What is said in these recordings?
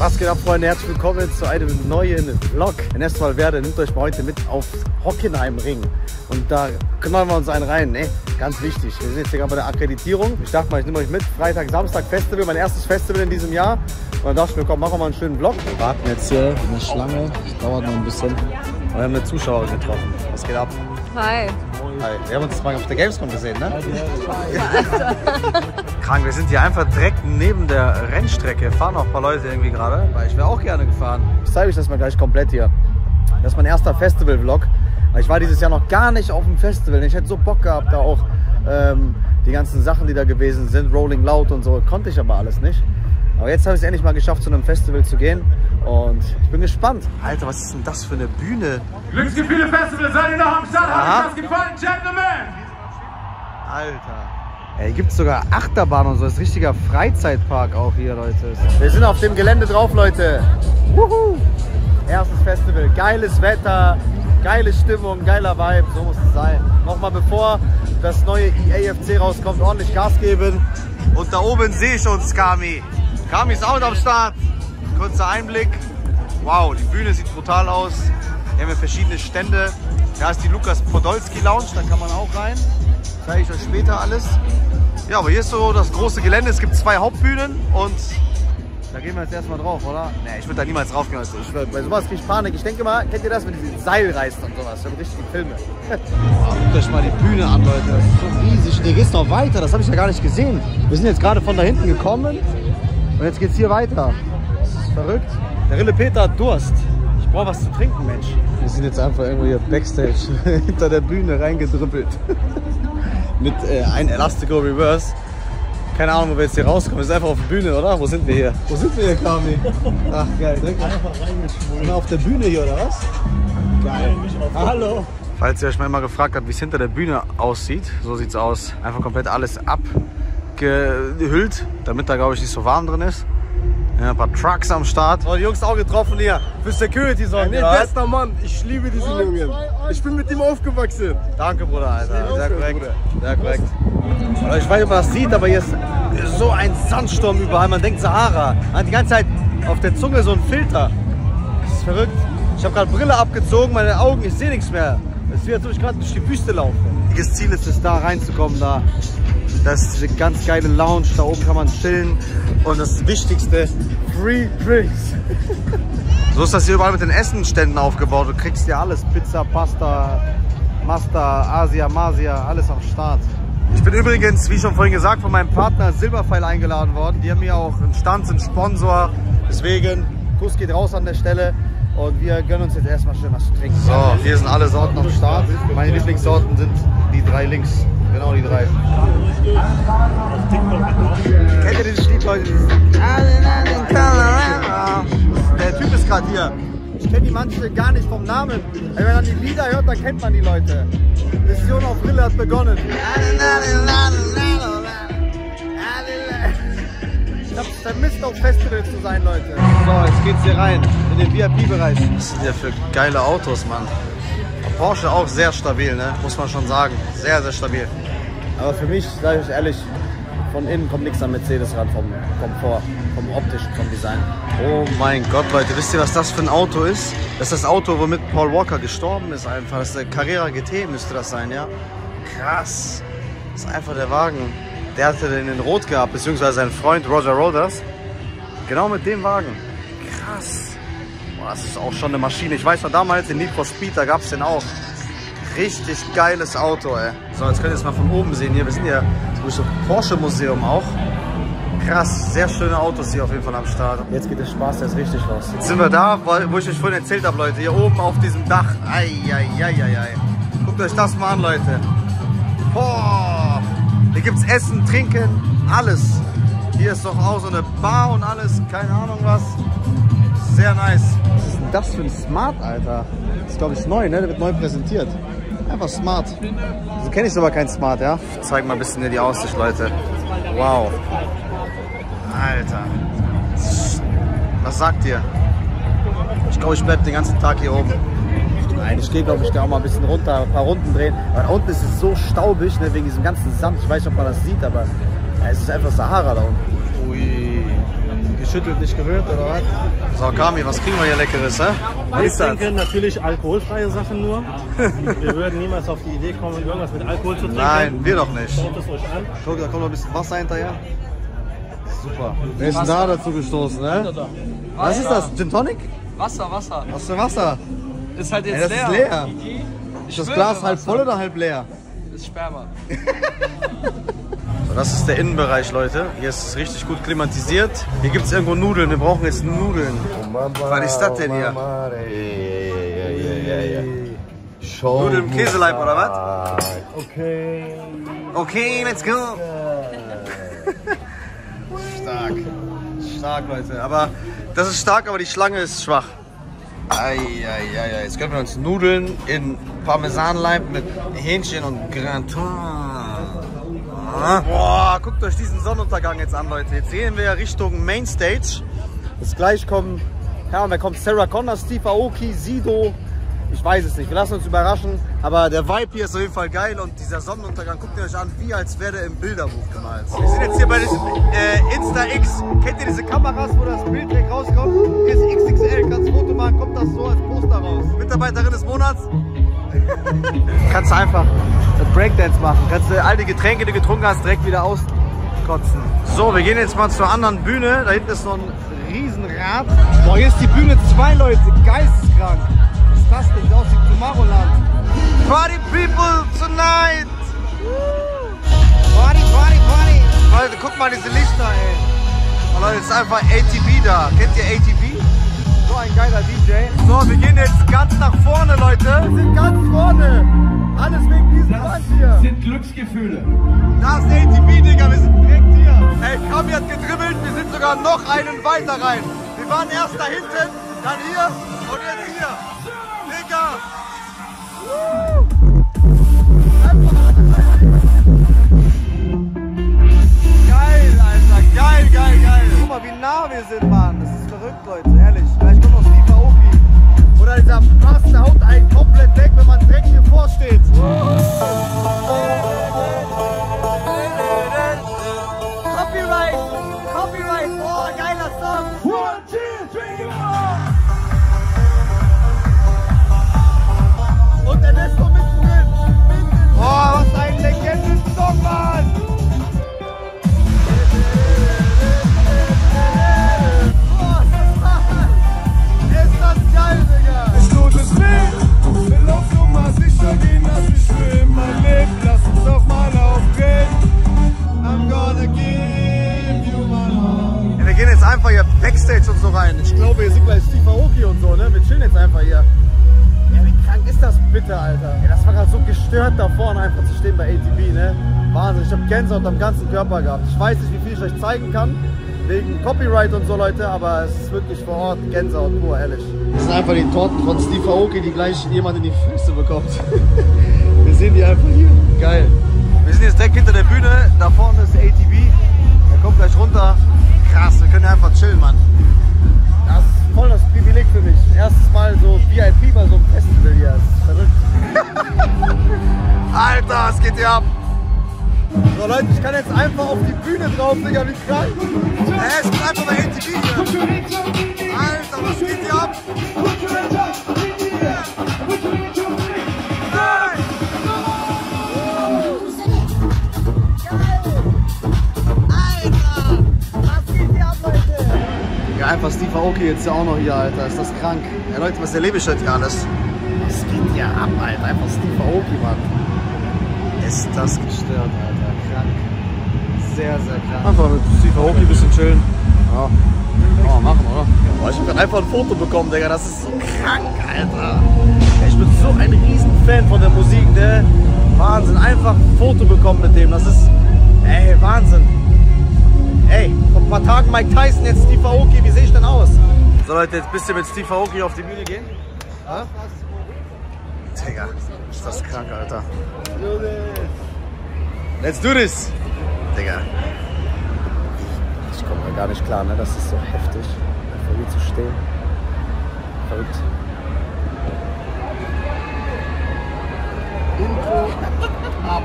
Was geht ab, Freunde? Herzlich willkommen zu einem neuen Vlog. Ernesto Valverde nimmt euch mal heute mit auf Hockenheimring. Und da kümmern wir uns einen rein, ne? Ganz wichtig. Wir sind jetzt hier gerade bei der Akkreditierung. Ich dachte mal, ich nehme euch mit. Freitag, Samstag Festival, mein erstes Festival in diesem Jahr. Und dann dachte ich mir, komm, machen wir mal einen schönen Vlog. Wir warten jetzt hier eine Schlange. Dauert noch ein bisschen. Und wir haben eine Zuschauerin getroffen. Was geht ab? Hi. Hi. Wir haben uns mal auf der Gamescom gesehen, ne? Ja. Krank, wir sind hier einfach direkt neben der Rennstrecke. Fahren auch ein paar Leute irgendwie gerade, weil ich wäre auch gerne gefahren. Ich zeige euch das mal gleich komplett hier. Das ist mein erster Festival-Vlog. Ich war dieses Jahr noch gar nicht auf dem Festival. Ich hätte so Bock gehabt, da auch die ganzen Sachen, die da gewesen sind, Rolling Loud und so, konnte ich aber alles nicht. Aber jetzt habe ich es endlich mal geschafft, zu einem Festival zu gehen. Und ich bin gespannt. Alter, was ist denn das für eine Bühne? Glücksgefühle Festival, seid ihr noch am Start? Hat euch das gefallen, Gentlemen? Alter. Ey, hier gibt es sogar Achterbahn und so. Das ist ein richtiger Freizeitpark auch hier, Leute. Wir sind auf dem Gelände drauf, Leute. Wuhu! Erstes Festival. Geiles Wetter, geile Stimmung, geiler Vibe. So muss es sein. Nochmal bevor das neue EAFC rauskommt, ordentlich Gas geben. Und da oben sehe ich uns, Kami. Kami ist auch am Start. Kurzer Einblick. Wow, die Bühne sieht brutal aus. Hier haben wir verschiedene Stände. Da ist die Lukas Podolski Lounge, da kann man auch rein. Zeige ich euch später alles. Ja, aber hier ist so das große Gelände. Es gibt zwei Hauptbühnen und da gehen wir jetzt erstmal drauf, oder? Nee, ich würde da niemals drauf gehen. Also bei sowas kriege ich Panik. Ich denke mal, kennt ihr das, wenn die Seilreißen und sowas? Das sind richtige Filme. Boah, guckt euch mal die Bühne an, Leute. Das ist so riesig. Hier geht's noch weiter, das habe ich ja gar nicht gesehen. Wir sind jetzt gerade von da hinten gekommen. Und jetzt geht's hier weiter. Das ist verrückt. Der Rille Peter hat Durst. Ich brauche was zu trinken, Mensch. Wir sind jetzt einfach irgendwo hier Backstage hinter der Bühne reingedribbelt. Mit einem Elastico Reverse. Keine Ahnung, wo wir jetzt hier rauskommen. Wir sind einfach auf der Bühne, oder? Wo sind wir hier? Wo sind wir hier, Kami? Ach, geil. Direkt einfach reingeschwungen. Auf der Bühne hier, oder was? Geil. Hallo. Falls ihr euch mal gefragt habt, wie es hinter der Bühne aussieht, so sieht's aus. Einfach komplett alles ab. Gehüllt, damit da, glaube ich, nicht so warm drin ist. Ja, ein paar Trucks am Start. Oh, die Jungs auch getroffen hier. Für Security sorgen. Ja, nee, bester Mann. Ich liebe diesen Jungen. Ich bin mit ihm aufgewachsen. Danke, Bruder, Alter. Sehr korrekt. Sehr korrekt. Ich weiß nicht, ob man das sieht, aber hier ist so ein Sandsturm überall. Man denkt Sahara. Man hat die ganze Zeit auf der Zunge so ein Filter. Das ist verrückt. Ich habe gerade Brille abgezogen, meine Augen, ich sehe nichts mehr. Es ist wie, als ob ich gerade durch die Wüste laufe. Das Ziel ist es, da reinzukommen, da. Das ist eine ganz geile Lounge, da oben kann man chillen und das Wichtigste, Free Drinks. So ist das hier überall mit den Essenständen aufgebaut, du kriegst ja alles, Pizza, Pasta, Masta, Asia, Masia, alles am Start. Ich bin übrigens, wie schon vorhin gesagt, von meinem Partner Silberpfeil eingeladen worden, die haben hier auch einen Stand, sind Sponsor, deswegen, Kuss geht raus an der Stelle. Und wir gönnen uns jetzt erstmal schön was zu trinken. So, hier sind alle Sorten am Start. Meine Lieblingssorten sind die drei links. Genau, die drei. Kennt ihr dieses Lied, Leute? Der Typ ist gerade hier. Ich kenne die manche gar nicht vom Namen. Wenn man die Lieder hört, dann kennt man die Leute. Mission auf Brille hat begonnen. Ich hab's vermisst, auf Festivals zu sein, Leute. So, jetzt geht's hier rein, in den VIP-Bereich. Was sind ja für geile Autos, Mann. Porsche auch sehr stabil, ne? Muss man schon sagen. Sehr, sehr stabil. Aber für mich, sage ich ehrlich, von innen kommt nichts an Mercedes ran, vom Komfort, vom optischen, vom Design. Oh mein Gott, Leute, wisst ihr, was das für ein Auto ist? Das ist das Auto, womit Paul Walker gestorben ist einfach. Das ist der Carrera GT, müsste das sein, ja? Krass. Das ist einfach der Wagen. Der hatte den in Rot gehabt, beziehungsweise sein Freund Roger Rodas. Genau mit dem Wagen. Krass. Boah, das ist auch schon eine Maschine. Ich weiß noch damals, in Need for Speed, da gab es den auch. Richtig geiles Auto, ey. So, jetzt könnt ihr es mal von oben sehen. Hier, wir sind ja zum Porsche-Museum auch. Krass, sehr schöne Autos hier auf jeden Fall am Start. Jetzt geht der Spaß erst richtig raus. Jetzt sind wir da, wo ich euch vorhin erzählt habe, Leute. Hier oben auf diesem Dach. Eieieiei. Guckt euch das mal an, Leute. Boah. Hier gibt es Essen, Trinken, alles. Hier ist doch auch so eine Bar und alles, keine Ahnung was. Sehr nice. Was ist denn das für ein Smart, Alter? Das ist, glaube ich, neu, ne? Der wird neu präsentiert. Einfach Smart. So kenne ich aber kein Smart, ja? Ich zeig mal ein bisschen hier die Aussicht, Leute. Wow. Alter. Was sagt ihr? Ich glaube, ich bleibe den ganzen Tag hier oben. Nein, ich gehe, glaube ich, da auch mal ein bisschen runter, ein paar Runden drehen. Weil da unten ist es so staubig, ne, wegen diesem ganzen Sand. Ich weiß nicht, ob man das sieht, aber ja, es ist einfach Sahara da unten. Ui, ich geschüttelt, nicht gerührt oder was? So, Kami, was kriegen wir hier Leckeres, hä? Was ist das? Ich denke natürlich alkoholfreie Sachen nur. Wir würden niemals auf die Idee kommen, irgendwas mit Alkohol zu trinken. Nein, wir doch nicht. Schaut es euch an. Guck, da kommt noch ein bisschen Wasser hinterher. Super. Wer ist denn da dazu gestoßen, ne? Was ist das? Gin Tonic? Wasser, Wasser. Was für Wasser? Ist halt jetzt leer. Ist leer. Ist das Glas halb voll oder halb leer? Ist Sperma. So, das ist der Innenbereich, Leute. Hier ist es richtig gut klimatisiert. Hier gibt es irgendwo Nudeln. Wir brauchen jetzt Nudeln. Was ist das denn hier? Nudeln im Käseleib oder was? Okay. Okay, let's go. Stark. Stark, Leute. Aber das ist stark, aber die Schlange ist schwach. Eieiei, jetzt können wir uns Nudeln in Parmesanleib mit Hähnchen und Gratin. Boah, guckt euch diesen Sonnenuntergang jetzt an, Leute. Jetzt gehen wir Richtung Mainstage. Jetzt gleich kommen, ja, und da kommt Sarah Connor, Steve Aoki, Sido. Ich weiß es nicht, wir lassen uns überraschen. Aber der Vibe hier ist auf jeden Fall geil und dieser Sonnenuntergang, guckt ihr euch an, wie als wäre er im Bilderbuch gemalt. Wir sind jetzt hier bei diesem Insta-X. Kennt ihr diese Kameras, wo das Bild direkt rauskommt? Hier ist XXL, kannst du ein Foto machen, kommt das so als Poster raus. Mitarbeiterin des Monats. Kannst du einfach Breakdance machen, kannst du all die Getränke, die du getrunken hast, direkt wieder auskotzen. So, wir gehen jetzt mal zur anderen Bühne, da hinten ist so ein Riesenrad. Boah, hier ist die Bühne 2, Leute, geisteskrank. Was ist das denn? Sieht aus wie Tomorrowland. Party people tonight! Party, Party, Party! Leute, guck mal diese Lichter, ey. Oh, Leute, ist einfach ATB da. Kennt ihr ATB? So ein geiler DJ. So, wir gehen jetzt ganz nach vorne, Leute. Wir sind ganz vorne. Alles wegen diesem Band hier. Das sind Glücksgefühle. Das ist ATB, Digga. Wir sind direkt hier. Ey, Kami hat gedribbelt. Wir sind sogar noch einen weiter rein. Wir waren erst da hinten, dann hier und jetzt hier. Digga. Geil, Alter. Geil, geil, geil. Guck mal, wie nah wir sind, Mann. Das ist verrückt, Leute. Ehrlich. Vielleicht kommt noch Steve Aoki. Oder dieser Pass, der haut einen komplett weg, wenn man direkt hier vorsteht. Copyright. Copyright. Oh, geiler Song. 1, 2, 3, 4. Und Ernesto mittendrin. Oh, was ein Legenden-Song, Mann. Wir laufen nur mal sicher gehen, dass ich will mein Leben, lass uns doch mal aufdrehen. I'm gonna give you my heart. Ja, wir gehen jetzt einfach hier Backstage und so rein. Ich glaube, hier sind gleich Steve Aoki und so, ne? Wir chillen jetzt einfach hier. Ja, wie krank ist das bitte, Alter? Ja, das war gerade so gestört, da vorne einfach zu stehen bei ATB, ne? Wahnsinn, ich habe Gänsehaut am ganzen Körper gehabt. Ich weiß nicht, wie viel ich euch zeigen kann, wegen Copyright und so, Leute, aber es ist wirklich vor Ort Gänsehaut pur, ehrlich. Das sind einfach die Torten von Steve Aoki, die gleich jemand in die Füße bekommt. Wir sehen die einfach hier. Geil. Wir sind jetzt direkt hinter der Bühne, da vorne ist ATB, der kommt gleich runter. Krass, wir können einfach chillen, Mann. Das ist voll das Privileg für mich. Erstes Mal so VIP bei so einem Festival hier, das ist verrückt. Alter, es geht hier ab. So Leute, ich kann jetzt einfach auf die Bühne drauf, Digga, wie krank. Es ist einfach bei ATB hier. Alter, was geht hier ab? Alter, was geht hier ab, Leute? Ja, einfach Steve Aoki jetzt ja auch noch hier, Alter. Ist das krank? Ja Leute, was erlebe ich heute hier alles? Was geht hier ab, Alter? Einfach Steve Aoki, Mann. Ist das gestört, Alter, krank. Sehr, sehr krank. Einfach mit Steve Aoki ein bisschen chillen. Ja, kann man machen, oder? Boah, ich hab einfach ein Foto bekommen, Digga, das ist so krank, Alter. Ich bin so ein Riesenfan von der Musik, ne? Wahnsinn, einfach ein Foto bekommen mit dem, das ist, ey, Wahnsinn. Ey, vor ein paar Tagen Mike Tyson, jetzt Steve Aoki, wie sehe ich denn aus? So Leute, jetzt bist du mit Steve Aoki auf die Bühne gehen? Ja? Digga, ist das krank, Alter. Let's do this! Digga. Ich komme mir gar nicht klar, ne? Das ist so heftig. Vor mir zu stehen. Verrückt. Intro ab.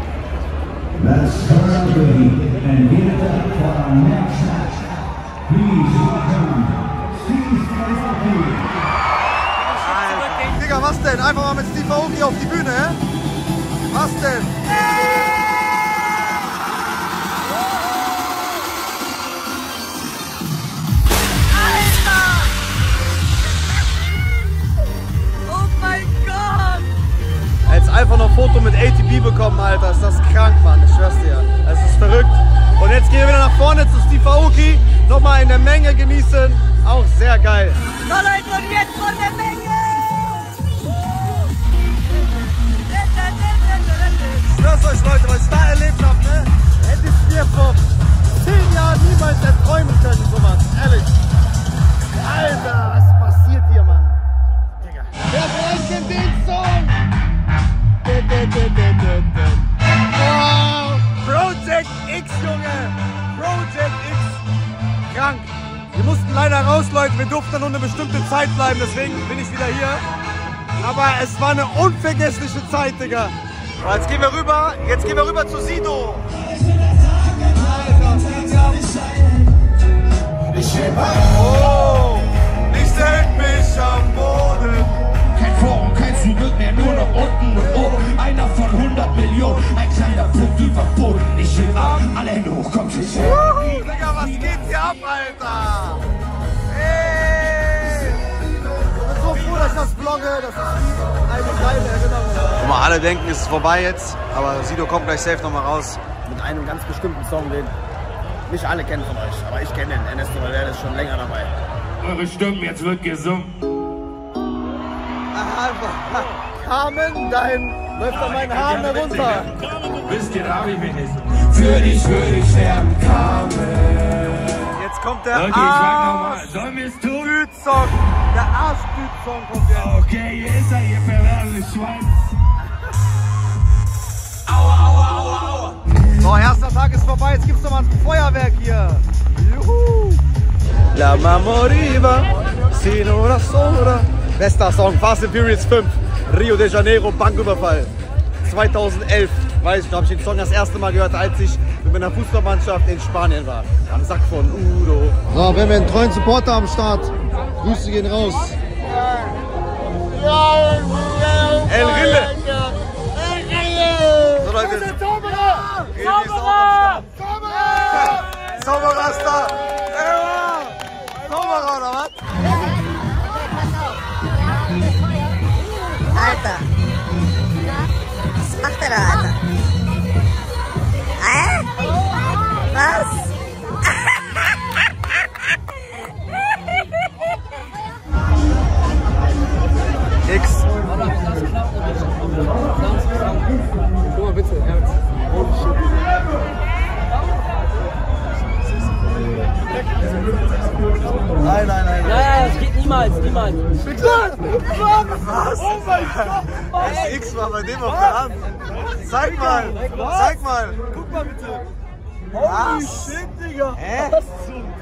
Let's start and get it up for our next match. Digga, was denn? Einfach mal mit Steve Aoki auf die Bühne, hä? Was denn? Einfach noch ein Foto mit ATB bekommen, Alter. Ist das krank, Mann. Ich schwör's dir. Es ist verrückt. Und jetzt gehen wir wieder nach vorne zu Steve Aoki. Nochmal in der Menge genießen. Auch sehr geil. So Leute, und jetzt von der Menge. Ich schwör's euch, Leute, was ich da erlebt habe, ne? Hätte ich mir vor 10 Jahren niemals erträumen können, sowas. Ehrlich. Alter, was passiert hier, Mann? Digga. Wer von euch kennt den Song? Wow. Project X, Junge! Project X! Krank! Wir mussten leider raus, Leute. Wir durften nur eine bestimmte Zeit bleiben, deswegen bin ich wieder hier. Aber es war eine unvergessliche Zeit, Digga. Jetzt gehen wir rüber zu Sido. Oh! Ich sehnt mich am Boden. Kein Vor und kein Zurück mehr, nur noch unten und oben. Einer von 100 Millionen, ein kleiner Flug über Boden. Ich will ab, alle Hände hoch, komm schon. Digga, was geht hier ab, Alter? Ey! Ich bin so froh, dass ich das vlogge. Das ist eine geile Erinnerung. Guck mal, alle denken, es ist vorbei jetzt. Aber Sido kommt gleich safe nochmal raus. Mit einem ganz bestimmten Song, den nicht alle kennen von euch. Aber ich kenne den. Ernesto Valverde ist schon länger dabei. Eure Stimmen, jetzt wird gesungen. Carmen, dein... Läuft an meinen Haaren herunter. Wisst ihr, da hab ich mich nicht. Für dich würde ich sterben, Carmen. Jetzt kommt der Arsch-Düt-Song. Der Arsch-Düt-Song kommt jetzt. Okay, hier ist er, ihr perverses Schwein. Aua, aua, aua, aua. So, erster Tag ist vorbei, jetzt gibt's nochmal ein Feuerwerk hier. Juhu. La Mamoriva, Sinora Sora. Bester Song, Fast and Furious 5. Rio de Janeiro, Banküberfall. 2011, weiß ich, da habe ich den Song das erste Mal gehört, als ich mit meiner Fußballmannschaft in Spanien war. Am Sack von Udo. So, wenn wir einen treuen Supporter am Start, Grüße gehen raus. El Rille. So Leute, Zauberer ist da. Zauberer oder was? Alter! Was macht der da, Alter? Hä? Was? X. Guck mal bitte, Herz. Oh shit. Nein, nein, nein. Ja, das geht niemals, niemals. Was? Oh mein Gott! Das X war bei dem auf der Hand. Zeig mal! Zeig mal! Guck mal bitte! Holy shit, Digga!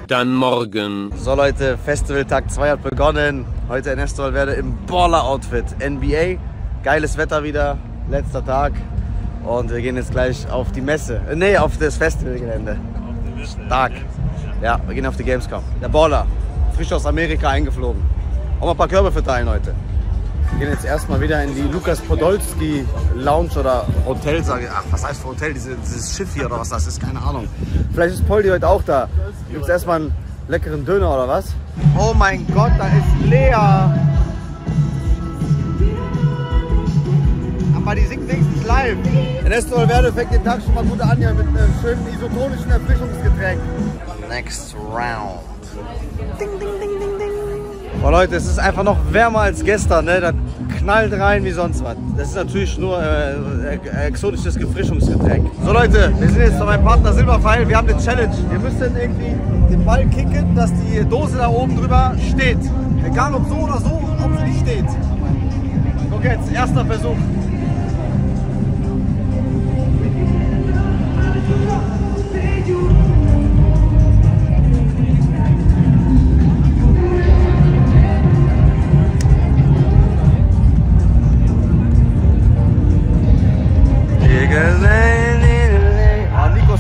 Dann morgen. So Leute, Festivaltag 2 hat begonnen. Heute Ernesto Valverde im Baller-Outfit. NBA. Geiles Wetter wieder. Letzter Tag. Und wir gehen jetzt gleich auf die Messe. Nee, auf das Festivalgelände. Stark. Ja, wir gehen auf die Gamescom. Der Baller, frisch aus Amerika eingeflogen. Auch mal ein paar Körbe verteilen heute. Wir gehen jetzt erstmal wieder in die Lukas Podolski Lounge oder Hotel, sage ich. Ach, was heißt Hotel? Dieses Schiff hier oder was das ist? Keine Ahnung. Vielleicht ist Poldi heute auch da. Gibt's erstmal einen leckeren Döner oder was? Oh mein Gott, da ist Lea. Aber die singt wenigstens nicht live. Ernesto Valverde fängt den Tag schon mal gut an hier mit einem schönen isotonischen Erfrischungsgetränk. Next round. Ding, ding, ding, ding, ding. Boah Leute, es ist einfach noch wärmer als gestern, ne? Da knallt rein wie sonst was. Das ist natürlich nur exotisches Erfrischungsgetränk. So Leute, wir sind jetzt bei meinem Partner Silberpfeil. Wir haben eine Challenge. Wir müssen irgendwie den Ball kicken, dass die Dose da oben drüber steht. Egal ob so oder so, ob sie nicht steht. Guck jetzt, erster Versuch.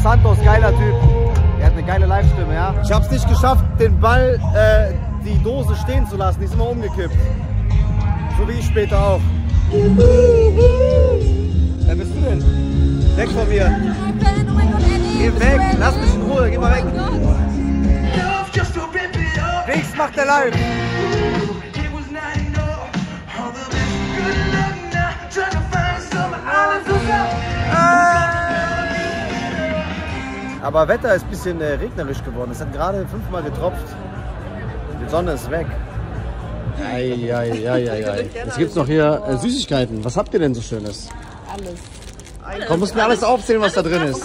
Santos, geiler Typ. Er hat eine geile Live-Stimme, ja. Ich habe es nicht geschafft, den Ball, die Dose stehen zu lassen. Die ist immer umgekippt. So wie ich später auch. Wer bist du denn? Weg von mir. Geh weg, lass mich in Ruhe, geh mal weg. Nichts macht er live. Aber Wetter ist ein bisschen regnerisch geworden. Es hat gerade 5-mal getropft. Die Sonne ist weg. Eieieiei. Jetzt gibt es noch hier Süßigkeiten. Was habt ihr denn so Schönes? Alles. Komm, musst mir alles aufzählen, was da drin ist.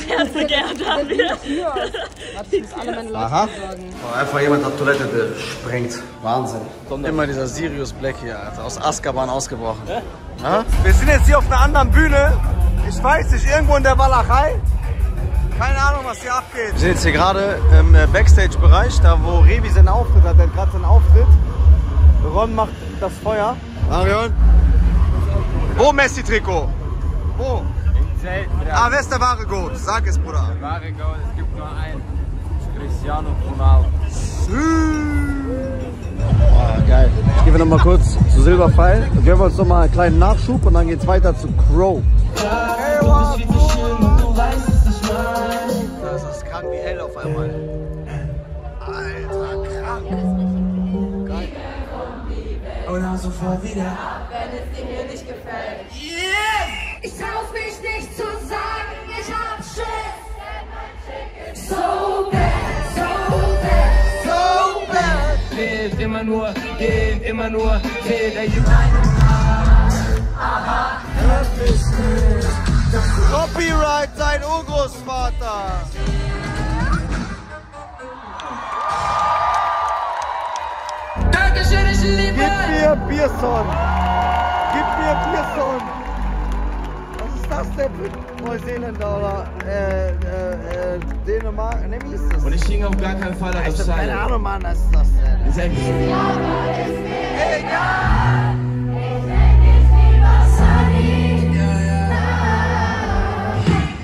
Aha. Einfach jemand auf Toilette gesprengt. Wahnsinn. Immer dieser Sirius Black hier, Alter. Aus Askaban ausgebrochen. Ja? Wir sind jetzt hier auf einer anderen Bühne. Ich weiß nicht, irgendwo in der Walachei. Keine Ahnung, was hier abgeht. Wir sind jetzt hier gerade im Backstage-Bereich, da wo Revi seinen Auftritt hat. Der hat gerade seinen Auftritt. Ron macht das Feuer. Marion? Wo Messi-Trikot? Wo? Ah, wer ist der wahre Goat? Sag es, Bruder. Der wahre Goat, es gibt nur einen. Cristiano. Oh, geil. Gehen wir nochmal kurz zu Silberpfeil. Dann geben wir uns nochmal einen kleinen Nachschub und dann geht's weiter zu Crow. Hey, das ist krank wie hell auf einmal. Alter, krank. Geil. Und dann sofort wieder ab, wenn es dir nicht gefällt. Yeah! Ich traue mich nicht zu sagen, ich hab Schiss. Denn mein Chick ist so bad, so bad, so bad. Fehlt immer nur, geht immer nur, fehlt der Jugend. Aha, hört mich nicht. Copyright sein Urgroßvater! Dankeschön, ich liebe! Gib mir Bierson! Was ist das denn? Neuseeländer oder Dänemark? Ne, wie ist das? Und ich hing auf gar keinen Fall auf Scheiße. Keine Ahnung, Mann, was ist das denn? Egal!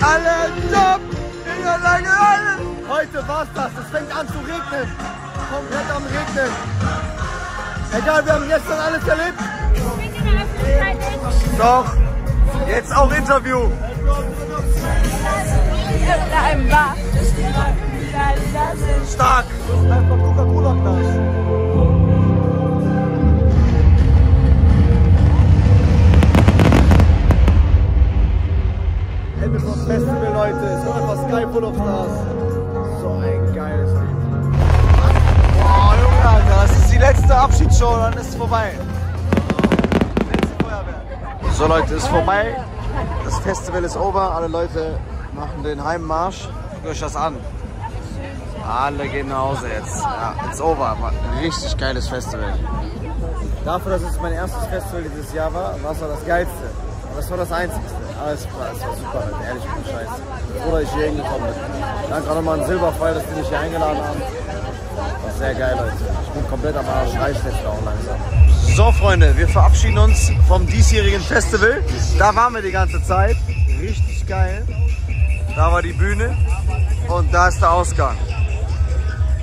Alle Job! Ich alleine alle! Heute war's das, es fängt an zu regnen. Komplett am Regnen. Egal, wir haben gestern alles erlebt. Ich bin in der Öffentlichkeit nicht. Doch, jetzt auch Interview. Stark! Einfach Coca-Cola-Glas. Ende vom Festival, Leute. Es kommt einfach Sky Full of Stars. So ein geiles Lied. Boah, Junge, Alter. Das ist die letzte Abschiedsshow, dann ist es vorbei. Letzte Feuerwehr. So, Leute, ist vorbei. Das Festival ist over. Alle Leute machen den Heimmarsch. Guckt euch das an. Alle gehen nach Hause jetzt. Ja, it's over. Aber ein richtig geiles Festival. Dafür, dass es mein erstes Festival dieses Jahr war, war es das geilste. Das war das einzigste. Alles klar, das war super, ehrlich, guten Scheiß. Oder ich hier hingekommen bin. Danke auch nochmal an Silberpfeil, dass die mich hier eingeladen haben. War sehr geil, Leute. Ich bin komplett am Arsch, reicht jetzt auch langsam. So, Freunde, wir verabschieden uns vom diesjährigen Festival. Da waren wir die ganze Zeit. Richtig geil. Da war die Bühne und da ist der Ausgang.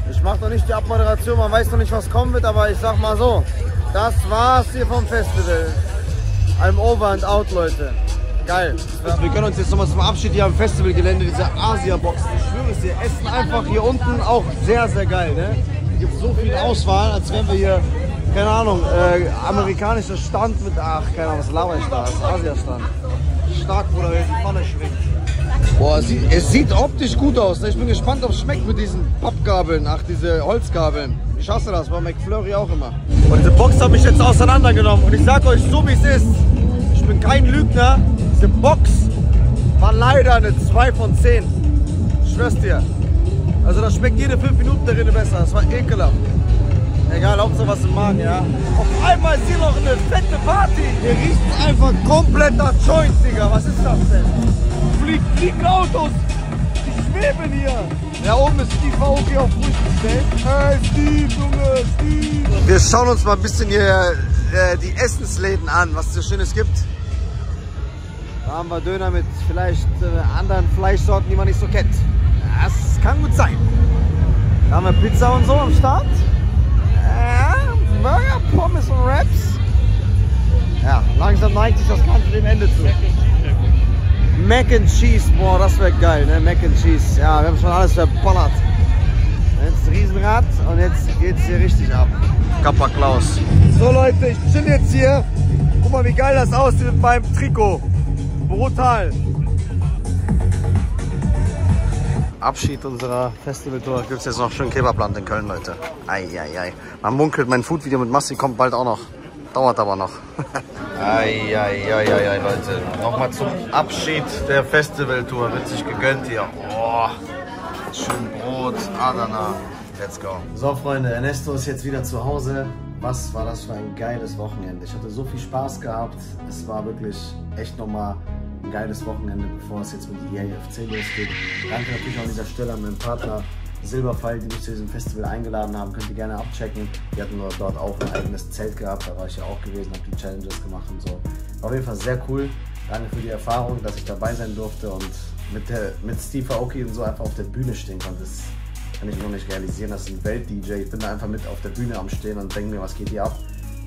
Ich mache noch nicht die Abmoderation, man weiß noch nicht, was kommen wird, aber ich sag mal so, das war's hier vom Festival. I'm over and out, Leute. Geil. Wir können uns jetzt nochmal zum Abschied hier am Festivalgelände, diese Asia-Boxen, ich schwöre es dir, essen einfach hier unten auch sehr, sehr geil, ne? Es gibt so viel Auswahl, als wären wir hier, keine Ahnung, amerikanischer Stand mit, ach, keine Ahnung, was laber ich da, das ist Asia-Stand. Stark, Bruder, wenn die Pfanne schwingt. Boah, es sieht optisch gut aus, ne? Ich bin gespannt, ob es schmeckt mit diesen Pappgabeln, ach, diese Holzgabeln. Ich hasse das, bei McFlurry auch immer. Und diese Box hat mich jetzt auseinandergenommen und ich sag euch, so wie es ist, ich bin kein Lügner. Die Box war leider eine 2 von 10. Ich schwör's dir. Also da schmeckt jede 5 Minuten der Rinde besser. Das war ekelhaft. Egal, Hauptsache was im Magen, ja. Auf einmal ist hier noch eine fette Party. Hier riecht einfach komplett nach Joint, Digga. Was ist das denn? Fliegen Autos. Die schweben hier. Ja, oben ist Steve Aoki auf Frühstücksfeld. Hey Steve, Junge, Steve. Wir schauen uns mal ein bisschen hier die Essensläden an, was es so Schönes gibt. Da haben wir Döner mit vielleicht anderen Fleischsorten, die man nicht so kennt. Das kann gut sein. Da haben wir Pizza und so am Start. Burger, Pommes und Wraps. Ja, langsam neigt sich das Ganze dem Ende zu. Mac and Cheese, boah, das wäre geil, ne? Mac and Cheese. Ja, wir haben schon alles verballert. Jetzt Riesenrad und jetzt geht's hier richtig ab. Kappa Klaus. So Leute, ich chill jetzt hier. Guck mal, wie geil das aussieht mit meinem Trikot. Brutal. Abschied unserer Festivaltour. Gibt es jetzt noch schön Kebabland in Köln, Leute. Eieiei. Man munkelt, mein Food-Video mit Massi kommt bald auch noch. Dauert aber noch. Eieiei, Leute. Nochmal zum Abschied der Festivaltour. Wird sich gegönnt hier. Oh, schön Brot, Adana. Let's go. So, Freunde, Ernesto ist jetzt wieder zu Hause. Was war das für ein geiles Wochenende. Ich hatte so viel Spaß gehabt. Es war wirklich echt nochmal ein geiles Wochenende, bevor es jetzt mit der EAFC losgeht. Danke natürlich auch an dieser Stelle an meinen Partner Silberpfeil, die mich zu diesem Festival eingeladen haben. Könnt ihr gerne abchecken. Die hatten dort auch ein eigenes Zelt gehabt. Da war ich ja auch gewesen, habe die Challenges gemacht und so. War auf jeden Fall sehr cool. Danke für die Erfahrung, dass ich dabei sein durfte und mit Steve Aoki und so einfach auf der Bühne stehen konnte. Das kann ich noch nicht realisieren. Das ist ein Welt-DJ. Ich bin da einfach mit auf der Bühne am Stehen und denke mir, was geht hier ab?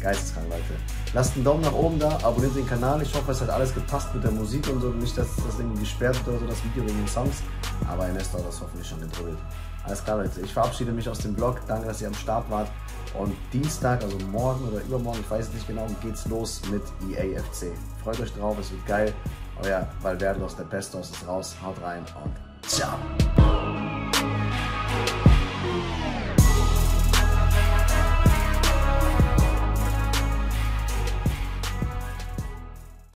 Geisteskrank, Leute. Lasst einen Daumen nach oben da, abonniert den Kanal. Ich hoffe, es hat alles gepasst mit der Musik und so. Nicht, dass das irgendwie gesperrt wird oder so, das Video wegen den Songs. Aber Ernesto hat das hoffentlich schon gedrückt. Alles klar, Leute. Ich verabschiede mich aus dem Vlog. Danke, dass ihr am Start wart. Und Dienstag, also morgen oder übermorgen, ich weiß es nicht genau, geht's los mit EAFC. Freut euch drauf, es wird geil. Euer Valverde aus der Pestos ist raus. Haut rein und ciao.